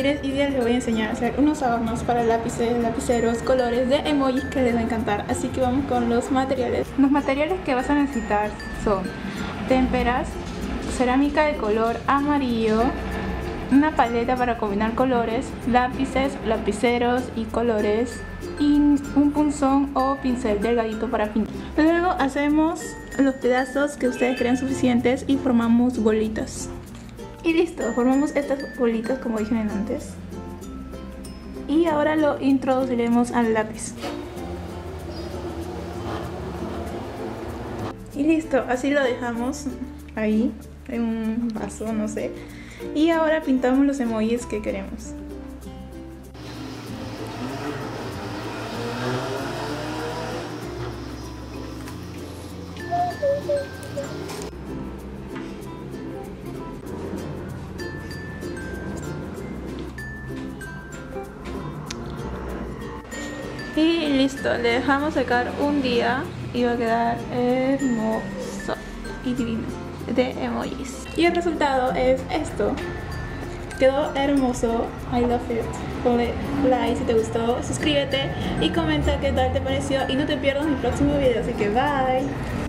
Ramírez y les voy a enseñar a hacer unos adornos para lápices, lapiceros, colores de emojis que les va a encantar. Así que vamos con los materiales. Los materiales que vas a necesitar son témperas, cerámica de color amarillo, una paleta para combinar colores, lápices, lapiceros y colores, y un punzón o pincel delgadito para pintar. Luego hacemos los pedazos que ustedes crean suficientes y formamos bolitas. Y listo, formamos estas bolitas como dije antes. Y ahora lo introduciremos al lápiz. Y listo, así lo dejamos ahí, en un vaso, no sé. Y ahora pintamos los emojis que queremos. Y listo, le dejamos secar un día y va a quedar hermoso y divino de emojis. Y el resultado es esto. Quedó hermoso, I love it. Ponle like si te gustó, suscríbete y comenta qué tal te pareció y no te pierdas mi próximo video, así que bye.